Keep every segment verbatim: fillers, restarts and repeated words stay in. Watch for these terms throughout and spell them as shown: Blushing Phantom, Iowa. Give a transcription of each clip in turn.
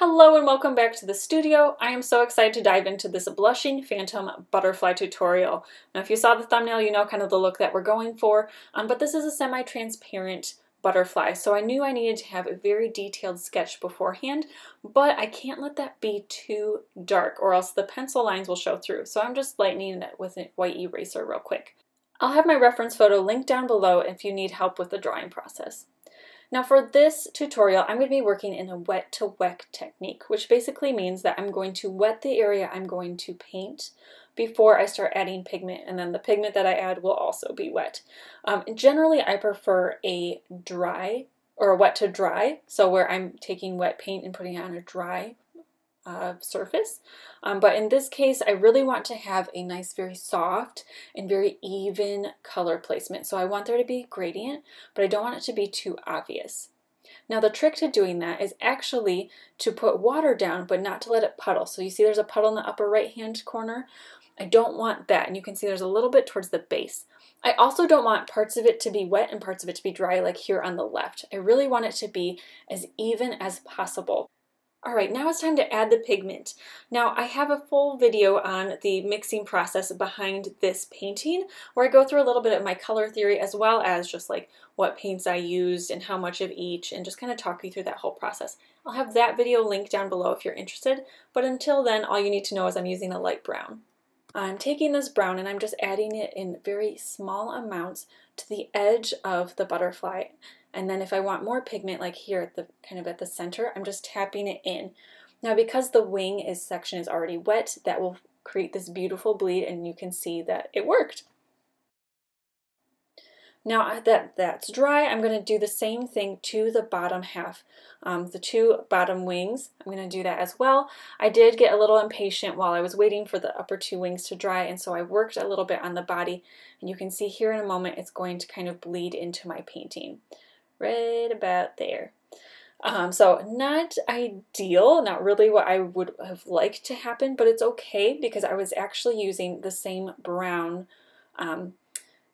Hello and welcome back to the studio. I am so excited to dive into this Blushing Phantom butterfly tutorial. Now if you saw the thumbnail, you know kind of the look that we're going for, um, but this is a semi-transparent butterfly, so I knew I needed to have a very detailed sketch beforehand, but I can't let that be too dark or else the pencil lines will show through. So I'm just lightening it with a white eraser real quick. I'll have my reference photo linked down below if you need help with the drawing process. Now for this tutorial, I'm going to be working in a wet to wet technique, which basically means that I'm going to wet the area I'm going to paint before I start adding pigment, and then the pigment that I add will also be wet. Um, generally, I prefer a dry or a wet to dry, so where I'm taking wet paint and putting it on a dry Uh, surface, um, but in this case I really want to have a nice, very soft and very even color placement, so I want there to be gradient, but I don't want it to be too obvious. Now the trick to doing that is actually to put water down, but not to let it puddle. So you see there's a puddle in the upper right hand corner. I don't want that, and you can see there's a little bit towards the base. I also don't want parts of it to be wet and parts of it to be dry, like here on the left. I really want it to be as even as possible. Alright, now it's time to add the pigment. Now I have a full video on the mixing process behind this painting where I go through a little bit of my color theory as well as just like what paints I used and how much of each, and just kind of talk you through that whole process. I'll have that video linked down below if you're interested, but until then all you need to know is I'm using a light brown. I'm taking this brown and I'm just adding it in very small amounts to the edge of the butterfly. And then if I want more pigment, like here at the kind of at the center, I'm just tapping it in. Now because the wing is section is already wet, that will create this beautiful bleed, and you can see that it worked. Now that that's dry, I'm going to do the same thing to the bottom half, um, the two bottom wings. I'm going to do that as well. I did get a little impatient while I was waiting for the upper two wings to dry, and so I worked a little bit on the body, and you can see here in a moment it's going to kind of bleed into my painting. Right about there. Um, so not ideal, not really what I would have liked to happen, but it's okay because I was actually using the same brown um,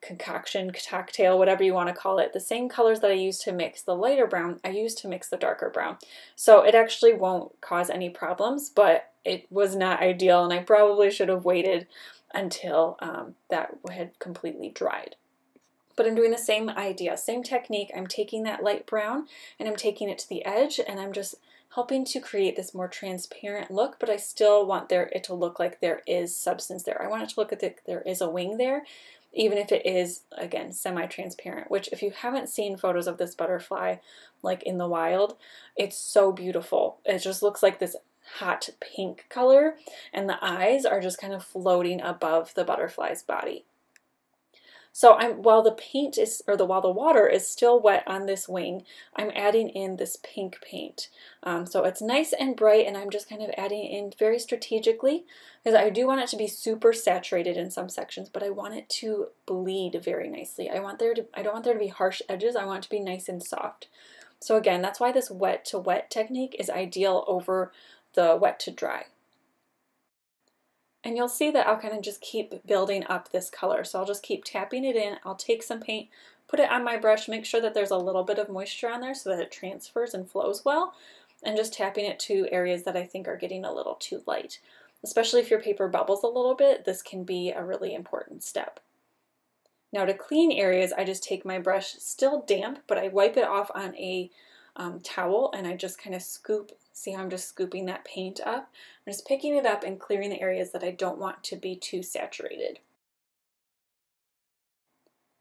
concoction, cocktail, whatever you want to call it, the same colors that I used to mix the lighter brown, I used to mix the darker brown. So it actually won't cause any problems, but it was not ideal, and I probably should have waited until um, that had completely dried. But I'm doing the same idea, same technique. I'm taking that light brown and I'm taking it to the edge, and I'm just helping to create this more transparent look, but I still want there, it to look like there is substance there. I want it to look like there is a wing there, even if it is, again, semi-transparent, which if you haven't seen photos of this butterfly, like in the wild, it's so beautiful. It just looks like this hot pink color, and the eyes are just kind of floating above the butterfly's body. So I'm, while the paint is, or the while the water is still wet on this wing, I'm adding in this pink paint. Um, so it's nice and bright, and I'm just kind of adding in very strategically, because I do want it to be super saturated in some sections, but I want it to bleed very nicely. I want there to, I don't want there to be harsh edges. I want it to be nice and soft. So again, that's why this wet to wet technique is ideal over the wet to dry. And you'll see that I'll kind of just keep building up this color. So I'll just keep tapping it in. I'll take some paint, put it on my brush, make sure that there's a little bit of moisture on there so that it transfers and flows well, and just tapping it to areas that I think are getting a little too light. Especially if your paper bubbles a little bit, this can be a really important step. Now to clean areas, I just take my brush, still damp, but I wipe it off on a um, towel, and I just kind of scoop. See how I'm just scooping that paint up? I'm just picking it up and clearing the areas that I don't want to be too saturated.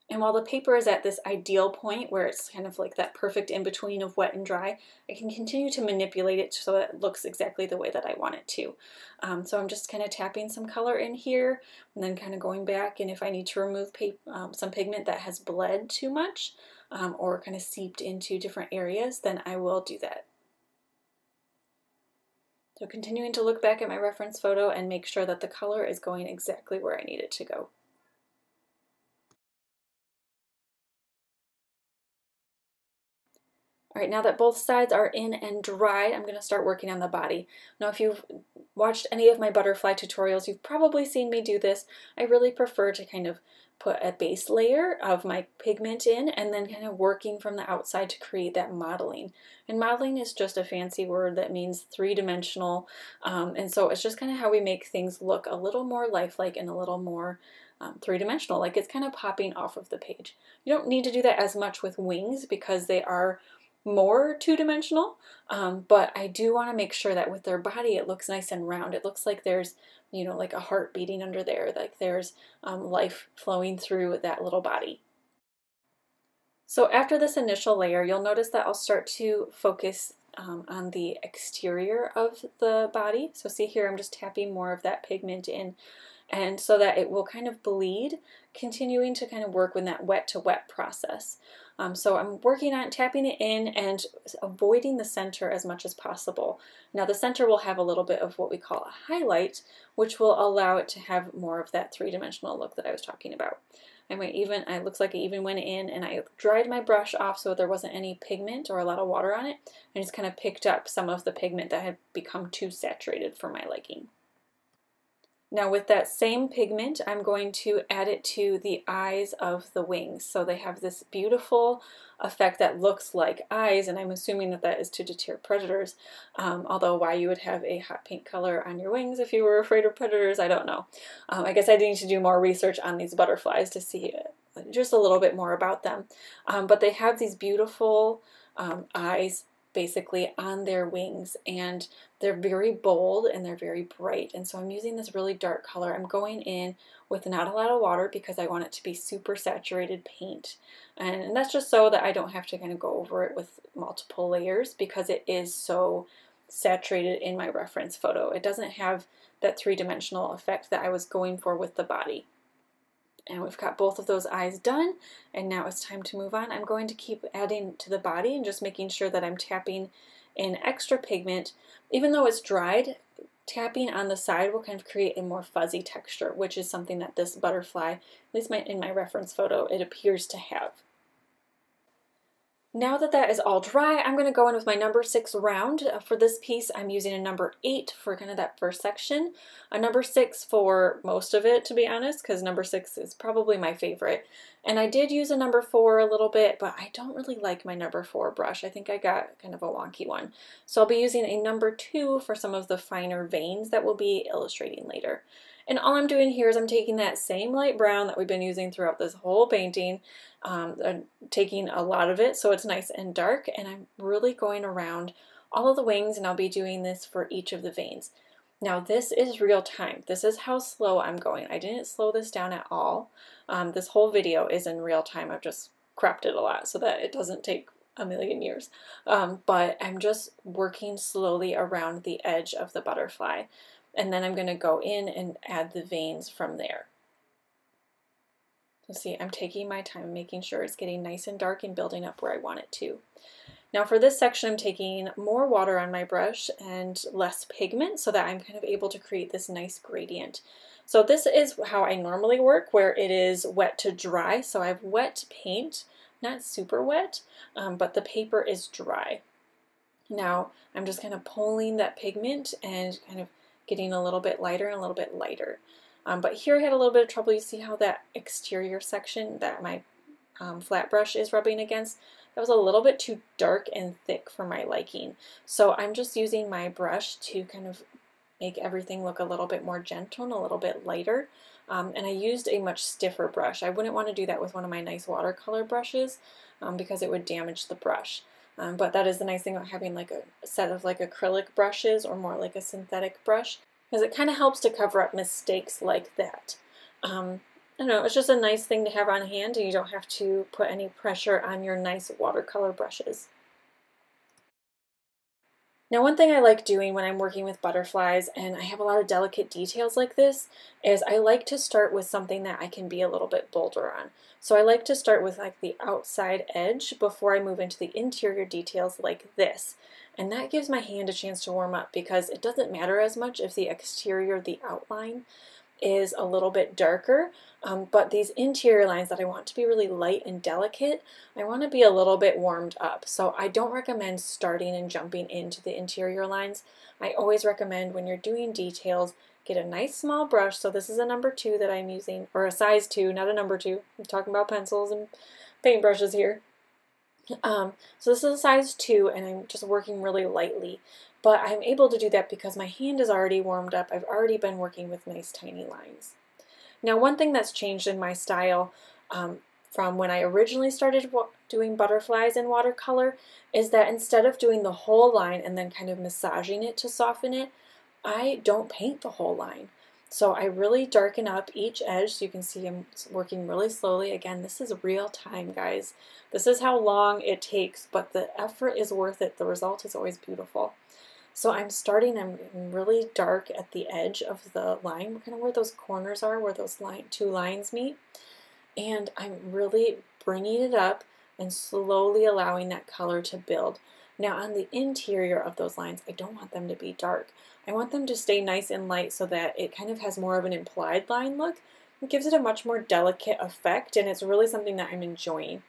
And while the paper is at this ideal point where it's kind of like that perfect in-between of wet and dry, I can continue to manipulate it so that it looks exactly the way that I want it to. Um, so I'm just kind of tapping some color in here and then kind of going back, and if I need to remove um, some pigment that has bled too much um, or kind of seeped into different areas, then I will do that. So continuing to look back at my reference photo and make sure that the color is going exactly where I need it to go. All right, now that both sides are in and dried, I'm going to start working on the body. Now if you've watched any of my butterfly tutorials, you've probably seen me do this. I really prefer to kind of put a base layer of my pigment in and then kind of working from the outside to create that modeling. And modeling is just a fancy word that means three-dimensional, um, and so it's just kind of how we make things look a little more lifelike and a little more um, three-dimensional, like it's kind of popping off of the page. You don't need to do that as much with wings because they are more two-dimensional, um, but I do want to make sure that with their body it looks nice and round. It looks like there's, you know, like a heart beating under there, like there's um, life flowing through that little body. So after this initial layer, you'll notice that I'll start to focus um, on the exterior of the body. So see here, I'm just tapping more of that pigment in, and so that it will kind of bleed, continuing to kind of work with that wet to wet process. Um, so I'm working on tapping it in and avoiding the center as much as possible. Now the center will have a little bit of what we call a highlight, which will allow it to have more of that three-dimensional look that I was talking about. I might even, it looks like I even went in and I dried my brush off so there wasn't any pigment or a lot of water on it. I just kind of picked up some of the pigment that had become too saturated for my liking. Now with that same pigment, I'm going to add it to the eyes of the wings. So they have this beautiful effect that looks like eyes, and I'm assuming that that is to deter predators. Um, although why you would have a hot pink color on your wings if you were afraid of predators, I don't know. Um, I guess I need to do more research on these butterflies to see just a little bit more about them. Um, but they have these beautiful um, eyes basically on their wings, and they're very bold and they're very bright, and so I'm using this really dark color. I'm going in with not a lot of water because I want it to be super saturated paint, and, and that's just so that I don't have to kind of go over it with multiple layers because it is so saturated in my reference photo. It doesn't have that three-dimensional effect that I was going for with the body. And we've got both of those eyes done, and now it's time to move on. I'm going to keep adding to the body and just making sure that I'm tapping in extra pigment. Even though it's dried, tapping on the side will kind of create a more fuzzy texture, which is something that this butterfly, at least my, in my reference photo, it appears to have. Now that that is all dry, I'm going to go in with my number six round. For this piece, I'm using a number eight for kind of that first section, a number six for most of it, to be honest, because number six is probably my favorite. And I did use a number four a little bit, but I don't really like my number four brush. I think I got kind of a wonky one. So I'll be using a number two for some of the finer veins that we'll be illustrating later. And all I'm doing here is I'm taking that same light brown that we've been using throughout this whole painting, um, I'm taking a lot of it so it's nice and dark, and I'm really going around all of the wings, and I'll be doing this for each of the veins. Now this is real time. This is how slow I'm going. I didn't slow this down at all. Um, this whole video is in real time. I've just cropped it a lot so that it doesn't take a million years. Um, but I'm just working slowly around the edge of the butterfly. And then I'm going to go in and add the veins from there. So see, I'm taking my time, making sure it's getting nice and dark and building up where I want it to. Now for this section, I'm taking more water on my brush and less pigment so that I'm kind of able to create this nice gradient. So this is how I normally work, where it is wet to dry. So I have wet paint, not super wet, um, but the paper is dry. Now I'm just kind of pulling that pigment and kind of getting a little bit lighter and a little bit lighter. Um, but here I had a little bit of trouble. You see how that exterior section that my um, flat brush is rubbing against, that was a little bit too dark and thick for my liking. So I'm just using my brush to kind of make everything look a little bit more gentle and a little bit lighter. Um, and I used a much stiffer brush. I wouldn't want to do that with one of my nice watercolor brushes um, because it would damage the brush. Um, but that is the nice thing about having like a set of like acrylic brushes or more like a synthetic brush, because it kind of helps to cover up mistakes like that. Um, I don't know, it's just a nice thing to have on hand, and you don't have to put any pressure on your nice watercolor brushes. Now one thing I like doing when I'm working with butterflies and I have a lot of delicate details like this is I like to start with something that I can be a little bit bolder on. So I like to start with like the outside edge before I move into the interior details like this. And that gives my hand a chance to warm up, because it doesn't matter as much if the exterior, the outline is a little bit darker, um, but these interior lines that I want to be really light and delicate, I want to be a little bit warmed up. So I don't recommend starting and jumping into the interior lines. I always recommend when you're doing details, get a nice small brush. So this is a number two that I'm using, or a size two, not a number two. I'm talking about pencils and paintbrushes here. Um, so this is a size two, and I'm just working really lightly. But I'm able to do that because my hand is already warmed up. I've already been working with nice tiny lines. Now, one thing that's changed in my style um, from when I originally started doing butterflies in watercolor is that instead of doing the whole line and then kind of massaging it to soften it, I don't paint the whole line. So I really darken up each edge, so you can see I'm working really slowly. Again, this is real time, guys. This is how long it takes, but the effort is worth it. The result is always beautiful. So I'm starting, I'm really dark at the edge of the line, kind of where those corners are, where those line, two lines meet. And I'm really bringing it up and slowly allowing that color to build. Now on the interior of those lines, I don't want them to be dark. I want them to stay nice and light so that it kind of has more of an implied line look. It gives it a much more delicate effect, and it's really something that I'm enjoying.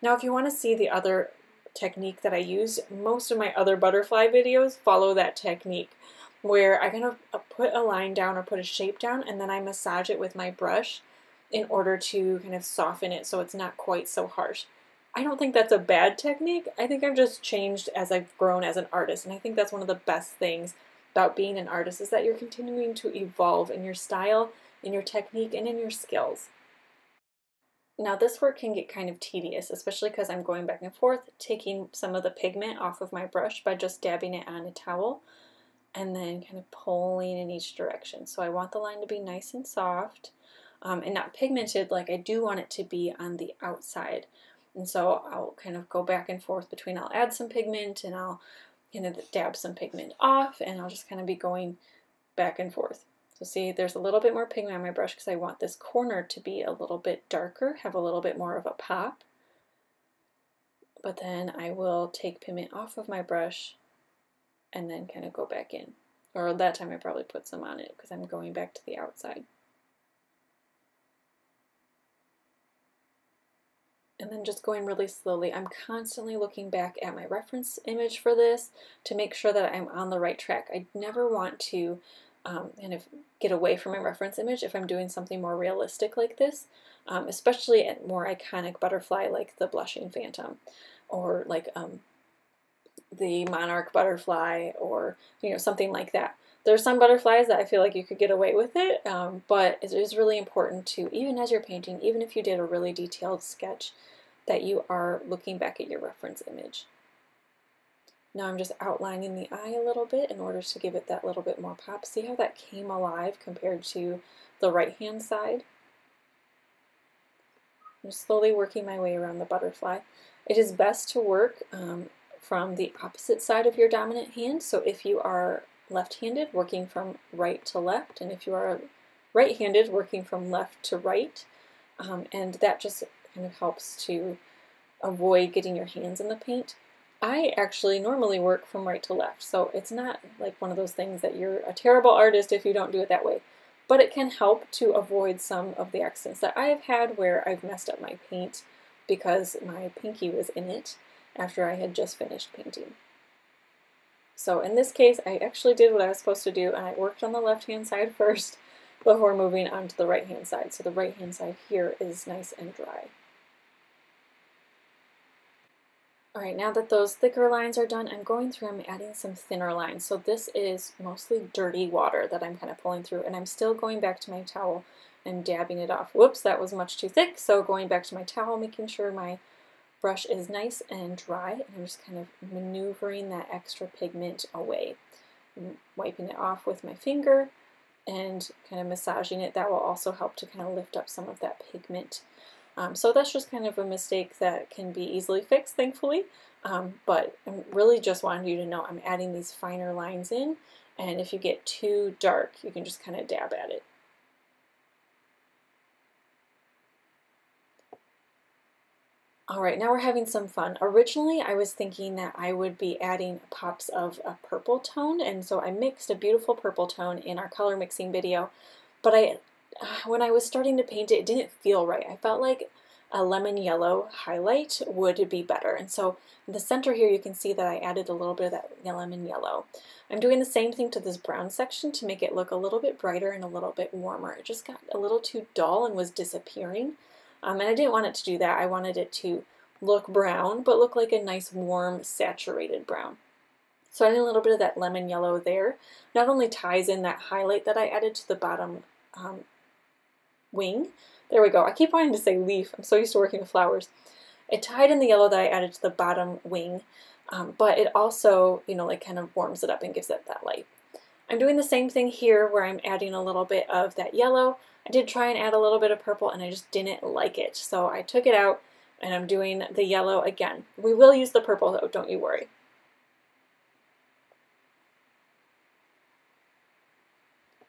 Now if you want to see the other technique that I use, most of my other butterfly videos follow that technique where I kind of put a line down or put a shape down, and then I massage it with my brush in order to kind of soften it so it's not quite so harsh. I don't think that's a bad technique. I think I've just changed as I've grown as an artist, and I think that's one of the best things about being an artist is that you're continuing to evolve in your style, in your technique, and in your skills. Now this work can get kind of tedious, especially because I'm going back and forth, taking some of the pigment off of my brush by just dabbing it on a towel and then kind of pulling in each direction. So I want the line to be nice and soft um, and not pigmented. Like, I do want it to be on the outside. And so I'll kind of go back and forth between, I'll add some pigment and I'll kind of dab some pigment off, and I'll just kind of be going back and forth. So see, there's a little bit more pigment on my brush because I want this corner to be a little bit darker, have a little bit more of a pop. But then I will take pigment off of my brush and then kind of go back in. Or that time I probably put some on it because I'm going back to the outside. And then just going really slowly. I'm constantly looking back at my reference image for this to make sure that I'm on the right track. I never want to um, kind of get away from my reference image if I'm doing something more realistic like this, um, especially at more iconic butterfly like the Blushing Phantom, or like um, the monarch butterfly, or you know, something like that. There's some butterflies that I feel like you could get away with it, um, but it is really important to, even as you're painting, even if you did a really detailed sketch, that you are looking back at your reference image. Now I'm just outlining the eye a little bit in order to give it that little bit more pop. See how that came alive compared to the right-hand side? I'm slowly working my way around the butterfly. It is best to work um, from the opposite side of your dominant hand, so if you are left-handed, working from right to left, and if you are right-handed, working from left to right, um, and that just kind of helps to avoid getting your hands in the paint. I actually normally work from right to left, so it's not like one of those things that you're a terrible artist if you don't do it that way, but it can help to avoid some of the accidents that I have had where I've messed up my paint because my pinky was in it after I had just finished painting. So in this case, I actually did what I was supposed to do, and I worked on the left-hand side first before moving on to the right-hand side. So the right-hand side here is nice and dry. All right, now that those thicker lines are done, I'm going through, I'm adding some thinner lines. So this is mostly dirty water that I'm kind of pulling through, and I'm still going back to my towel and dabbing it off. Whoops, that was much too thick. So going back to my towel, making sure my brush is nice and dry, and I'm just kind of maneuvering that extra pigment away. I'm wiping it off with my finger and kind of massaging it. That will also help to kind of lift up some of that pigment. Um, so that's just kind of a mistake that can be easily fixed, thankfully, um, but I really just wanted you to know I'm adding these finer lines in, and if you get too dark, you can just kind of dab at it. Alright, now we're having some fun. Originally, I was thinking that I would be adding pops of a purple tone, and so I mixed a beautiful purple tone in our color mixing video, but I when I was starting to paint it, it didn't feel right. I felt like a lemon yellow highlight would be better. And so in the center here, you can see that I added a little bit of that lemon yellow. I'm doing the same thing to this brown section to make it look a little bit brighter and a little bit warmer. It just got a little too dull and was disappearing. Um, and I didn't want it to do that. I wanted it to look brown, but look like a nice, warm, saturated brown. So adding a little bit of that lemon yellow there not only ties in that highlight that I added to the bottom um, wing. There we go. I keep wanting to say leaf. I'm so used to working with flowers. It tied in the yellow that I added to the bottom wing, um, but it also, you know, like kind of warms it up and gives it that light. I'm doing the same thing here where I'm adding a little bit of that yellow. I did try and add a little bit of purple and I just didn't like it. So I took it out and I'm doing the yellow again. We will use the purple though, don't you worry.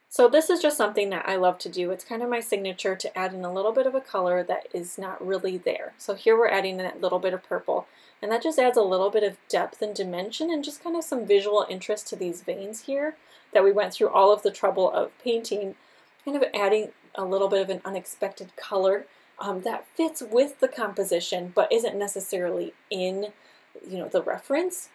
So this is just something that I love to do. It's kind of my signature to add in a little bit of a color that is not really there. So here we're adding that little bit of purple, and that just adds a little bit of depth and dimension and just kind of some visual interest to these veins here that we went through all of the trouble of painting, kind of adding a little bit of an unexpected color um, that fits with the composition but isn't necessarily in, you know, the reference.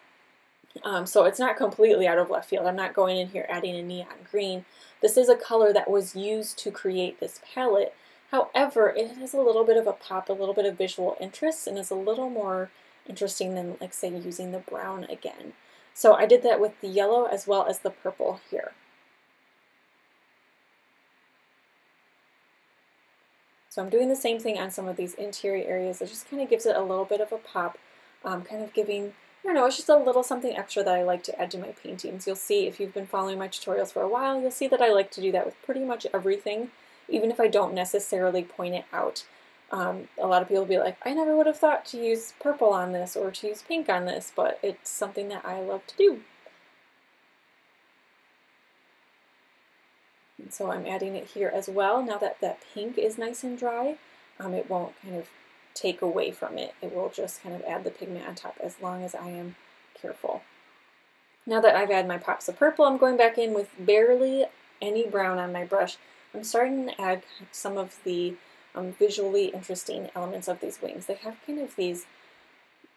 Um, so it's not completely out of left field. I'm not going in here adding a neon green. This is a color that was used to create this palette. However, it has a little bit of a pop, a little bit of visual interest, and is a little more interesting than, like, say, using the brown again. So I did that with the yellow as well as the purple here. So I'm doing the same thing on some of these interior areas. It just kind of gives it a little bit of a pop, um, kind of giving... I don't know, it's just a little something extra that I like to add to my paintings. You'll see, if you've been following my tutorials for a while, you'll see that I like to do that with pretty much everything, even if I don't necessarily point it out. Um, a lot of people will be like, I never would have thought to use purple on this or to use pink on this, but it's something that I love to do. And so I'm adding it here as well. Now that that pink is nice and dry, um, it won't kind of take away from it. It will just kind of add the pigment on top as long as I am careful. Now that I've added my pops of purple, I'm going back in with barely any brown on my brush. I'm starting to add some of the um, visually interesting elements of these wings. They have kind of these,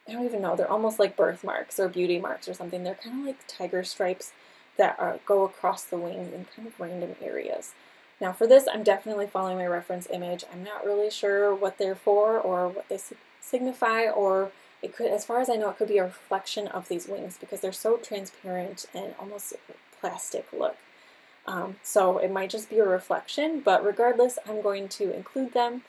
I don't even know, they're almost like birthmarks or beauty marks or something. They're kind of like tiger stripes that are, go across the wings in kind of random areas. Now for this, I'm definitely following my reference image. I'm not really sure what they're for or what they signify, or it could, as far as I know, it could be a reflection of these wings because they're so transparent and almost plastic look. Um, so it might just be a reflection, but regardless, I'm going to include them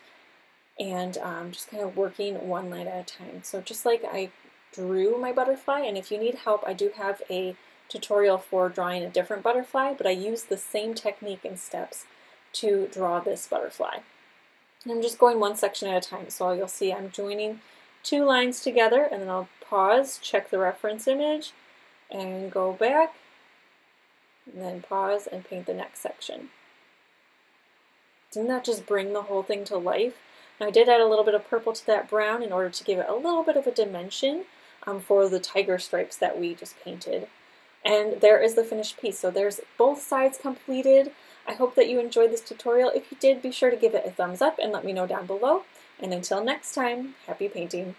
and um, just kind of working one line at a time. So just like I drew my butterfly, and if you need help, I do have a tutorial for drawing a different butterfly, but I use the same technique and steps to draw this butterfly. And I'm just going one section at a time, so you'll see I'm joining two lines together, and then I'll pause, check the reference image, and go back, and then pause and paint the next section. Didn't that just bring the whole thing to life? Now I did add a little bit of purple to that brown in order to give it a little bit of a dimension um, for the tiger stripes that we just painted. And there is the finished piece. So there's both sides completed. I hope that you enjoyed this tutorial. If you did, be sure to give it a thumbs up and let me know down below. And until next time, happy painting.